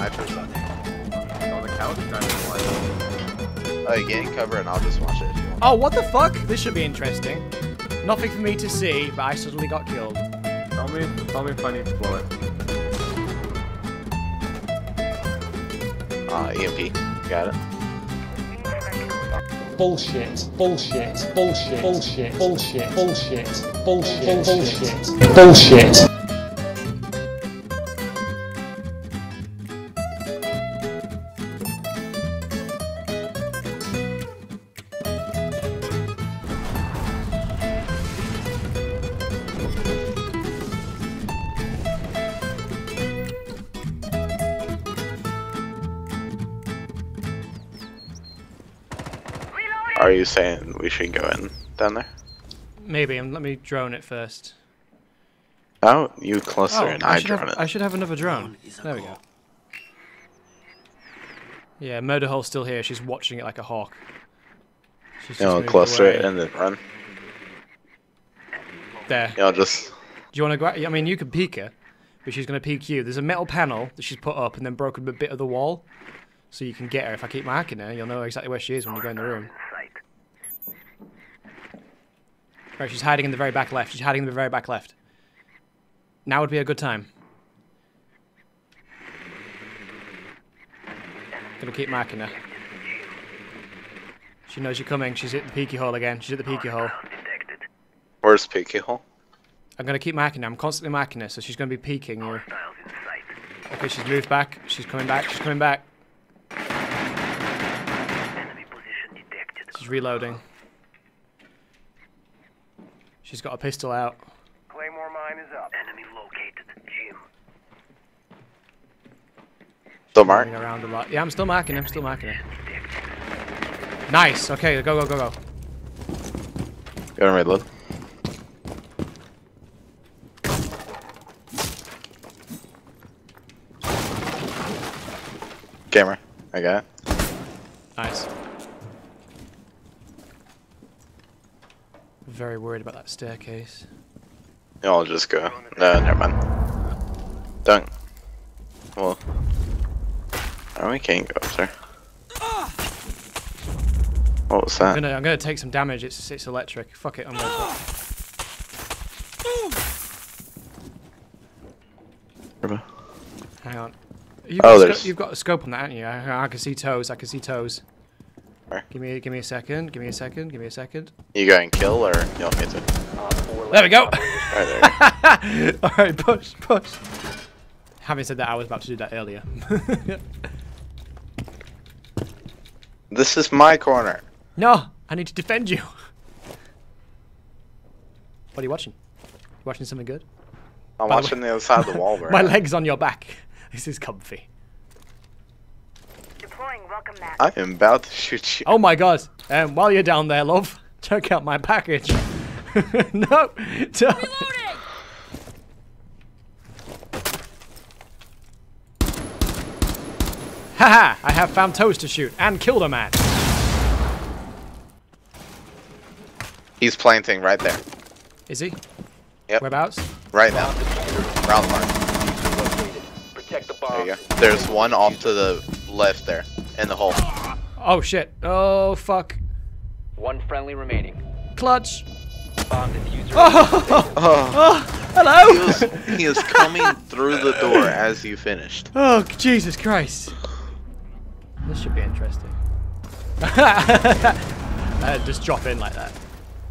I first saw it. On the couch, driving. Oh, you get cover and I'll just watch it if you want. Oh, what the fuck? This should be interesting. Nothing for me to see, but I suddenly got killed. Tell me if I need to blow it. EMP. Got it. Bullshit, bullshit, bullshit, bullshit, bullshit, bullshit, bullshit, bullshit, bullshit. Are you saying we should go in down there? Maybe, and let me drone it first. Oh, you cluster and I drone it. I should have another drone. There we go. Yeah, Murderhole's still here. She's watching it like a hawk. You know, cluster it and then run. There. You know, just... Do you want to go out? I mean, you can peek her, but she's going to peek you. There's a metal panel that she's put up and then broken a bit of the wall, so you can get her. If I keep marking her, you'll know exactly where she is when you go in the room. Right, she's hiding in the very back left. She's hiding in the very back left. Now would be a good time. Gonna keep marking her. She knows you're coming. She's at the peaky hole again. She's at the peaky hole. Where's peaky hole? I'm gonna keep marking her. I'm constantly marking her, so she's gonna be peeking. Or... Okay, she's moved back. She's coming back. She's coming back. She's reloading. She's got a pistol out. Claymore mine is up. Enemy located. Jim. Still marking around a lot. Yeah, I'm still marking him. Still marking him. Nice. Okay, go, go, go, go. Go and reload. Camera. I got it. Nice. Very worried about that staircase. No, I'll just go. No, never mind. Don't. Well, we can't go up there. What was that? I'm gonna take some damage. It's electric. Fuck it. I'm gonna. Remember? Hang on. You've got a scope on that, haven't you? I can see toes. I can see toes. Give me a second. Give me a second. Give me a second. You go and kill, or you want me to? There we go. Right, there. All right, push, push. Having said that, I was about to do that earlier. This is my corner. No, I need to defend you. What are you watching? You watching something good? I'm watching the other side of the wall. My leg's on your back. This is comfy. I am about to shoot you. Oh my god. While you're down there, love, check out my package. No! Don't. Haha! I have found toes to shoot and killed a man. He's planting right there. Is he? Yep. Whereabouts? Right now. Round mark. Protect the bomb. There you go. There's one off to the left there, in the hole. Oh shit. Oh fuck. One friendly remaining. Clutch. Bomb diffuser. Oh, hello. He is coming through the door as you finished. Oh, Jesus Christ. This should be interesting. Just drop in like that.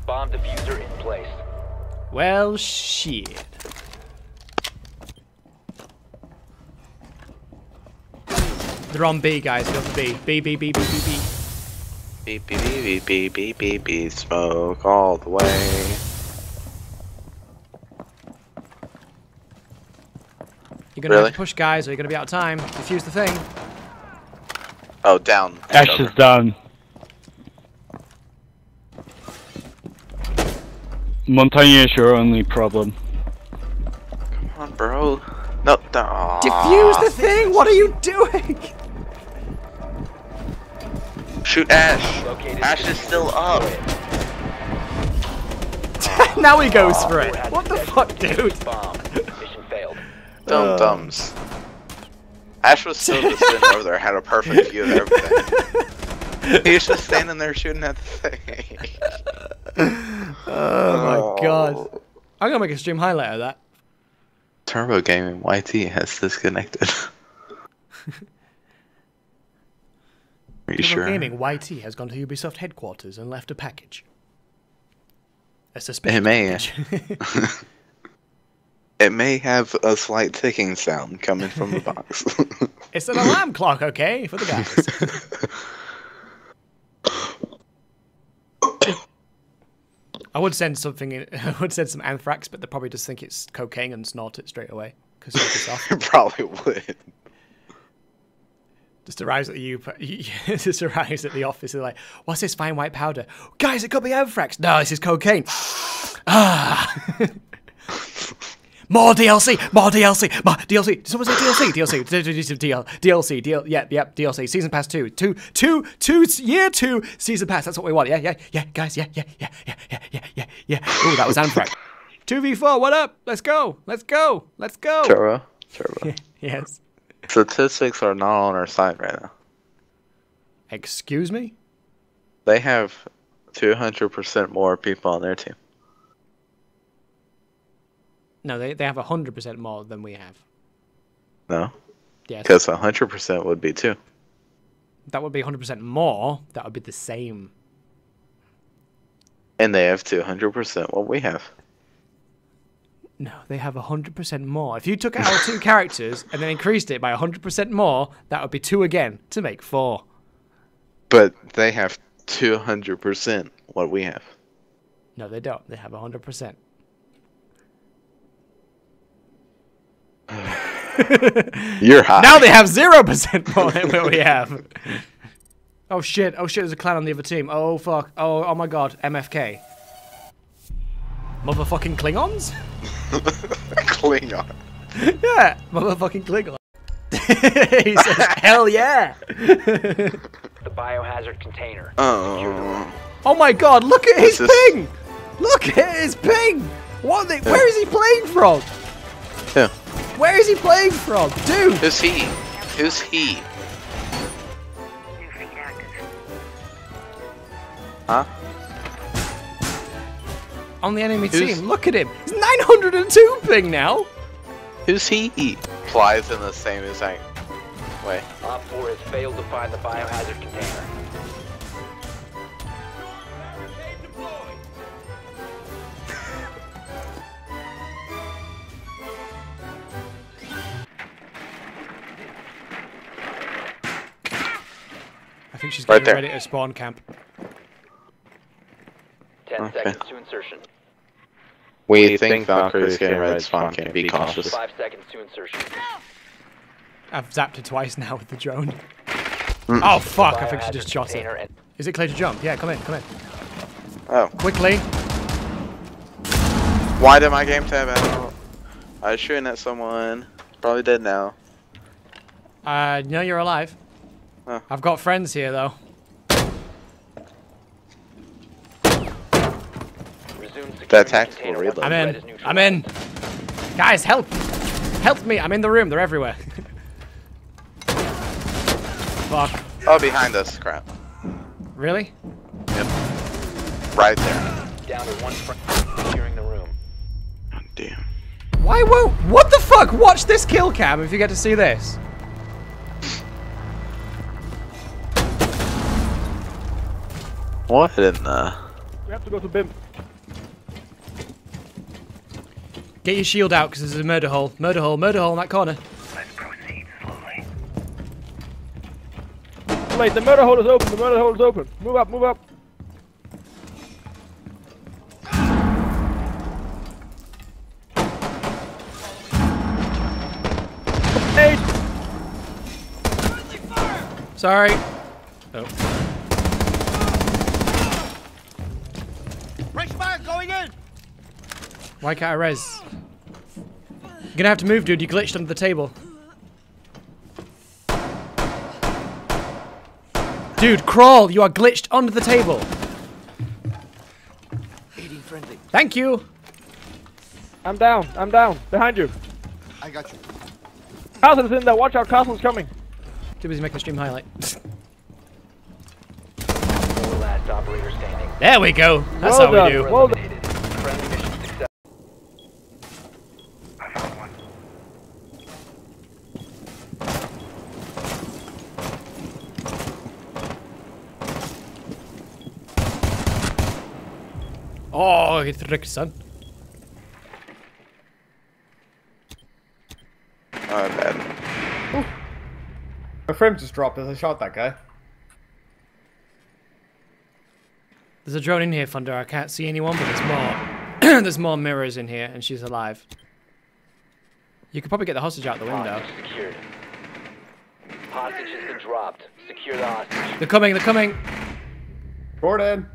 Bomb diffuser in place. Well, shit. They're on B, guys. Go for B. B, B, B, B, B, B. B, B, B, B, B, B, B. Smoke all the way. You're gonna have to push, guys, or you're gonna be out of time. Defuse the thing. Oh, down. Ash is down. Montagne is your only problem. Come on, bro. No, no. Defuse the thing. What are you doing? Shoot Ash. Ash is still up. Now he goes for it. What the fuck, dude? Dumb dumbs. Ash was still just sitting over there, had a perfect view of everything. He was just standing there shooting at the thing. Oh my god. I'm gonna make a stream highlight of that. Turbo Gaming YT has disconnected. Are you sure? Turbo Gaming YT has gone to Ubisoft headquarters and left a package. A suspicious package. It may have a slight ticking sound coming from the box. It's an alarm clock, okay, for the guys. I would send something in, I would send some anthrax, but they probably just think it's cocaine and snort it straight away. Cause it probably would. Just arrives at the office and like, what's this fine white powder? Guys, it could be anthrax. No, this is cocaine. Ah. More DLC! More DLC! More DLC! Did someone say DLC? DLC! DLC! DLC! Yep, yep, DLC. Season Pass 2. Year 2 Season Pass. That's what we want. Yeah, yeah, yeah, guys. Yeah, yeah, yeah, yeah, yeah, yeah, yeah. Ooh, that was Anthrax. 2v4, what up? Let's go! Let's go! Let's go! Turbo. Turbo. Yes. Statistics are not on our side right now. Excuse me? They have 200% more people on their team. No, they have 100% more than we have. No? Yes. Because 100% would be 2. That would be 100% more. That would be the same. And they have 200% what we have. No, they have 100% more. If you took out our 2 characters and then increased it by 100% more, that would be 2 again to make 4. But they have 200% what we have. No, they don't. They have 100%. You're high. Now they have 0% more than what we have. Oh shit! Oh shit! There's a clan on the other team. Oh fuck! Oh my god! MFK. Motherfucking Klingons. Klingon. Yeah, motherfucking Klingon. He says, "Hell yeah!" The biohazard container. Oh. Oh my god! Look at his ping! Look at his ping! What? Where is he playing from? Yeah. Where is he playing from? Dude! Who's he? Who's he? Huh? On the enemy team, look at him! He's 902 ping now! Who's he? Flies in the same exact way. Op 4 has failed to find the biohazard container. I think she's getting ready to spawn camp. 10 seconds to insertion. We think Valkyrie's getting ready to spawn camp. Be cautious. 5 seconds to insertion. I've zapped her twice now with the drone. Mm. Oh fuck! I think she just shot it. Is it clear to jump? Yeah, come in, come in. Oh. Quickly. Why did my game tab out? I was shooting at someone. Probably dead now. No, you're alive. I've got friends here, though. That tactical reload. I'm in. I'm in. Guys, help! Help me! I'm in the room. They're everywhere. Fuck. Oh, behind us. Crap. Really? Yep. Right there. Down to one friend. Clearing the room. God damn. Why won't? What the fuck? Watch this kill cam if you get to see this. What in the? We have to go to BIM. Get your shield out because there's a murder hole. Murder hole, murder hole in that corner. Let's proceed slowly. Wait, the murder hole is open, the murder hole is open. Move up, move up. Eight. Sorry. Oh. Why can't I res? You're gonna have to move, dude. You glitched under the table. Dude, crawl! You are glitched under the table. Thank you. I'm down. I'm down. Behind you. I got you. Castle's in there, watch out, Castle's coming. Too busy making the stream highlight. There we go. That's well how done. We do. Well done. Oh, he tricked, son. Oh, bad. Ooh. My frame just dropped as I shot that guy. There's a drone in here, Thunder. I can't see anyone, but there's more. There's more mirrors in here, and she's alive. You could probably get the hostage out the window. Hostage has been dropped. Secure the hostage. They're coming. They're coming. Jordan.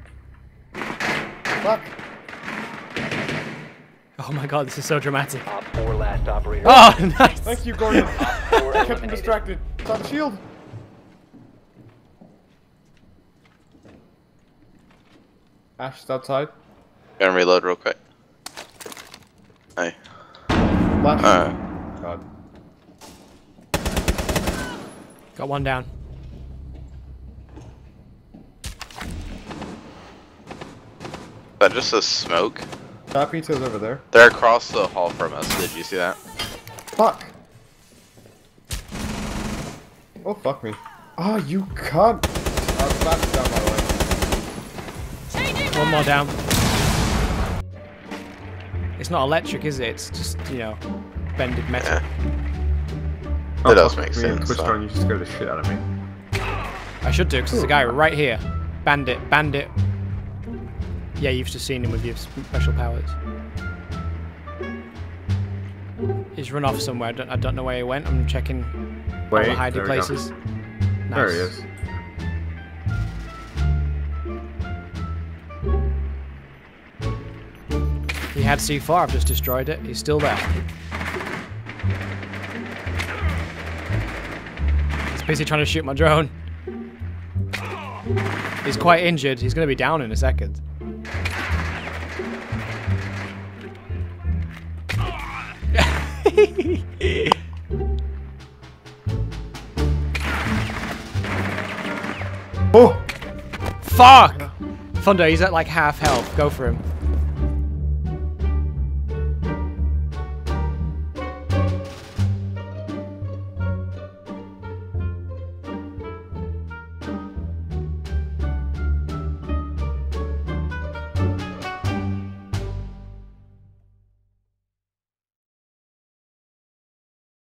Fuck. Oh my god, this is so dramatic. Op 4 last operator. Oh, nice. Thank you, Gordon. I kept him distracted. It's on the shield. Ash is outside. Go and reload real quick. Hey. Flash. God. Got one down. Is that just a smoke? That pizza's over there. They're across the hall from us. Did you see that? Fuck. Oh, fuck me. Oh, you cunt. I was about to down my way. One more down. It's not electric, is it? It's just, you know, bended metal. Yeah. Oh, that does make sense. Which one you just scared the shit out of me? I should do, because there's a guy right here. Bandit, bandit. Yeah, you've just seen him with your special powers. He's run off somewhere. I don't know where he went. I'm checking all the hiding places. Nice. There he is. He had C4, I've just destroyed it. He's still there. He's busy trying to shoot my drone. He's quite injured. He's going to be down in a second. Oh! Fuck! Thunder, he's at like half health. Go for him.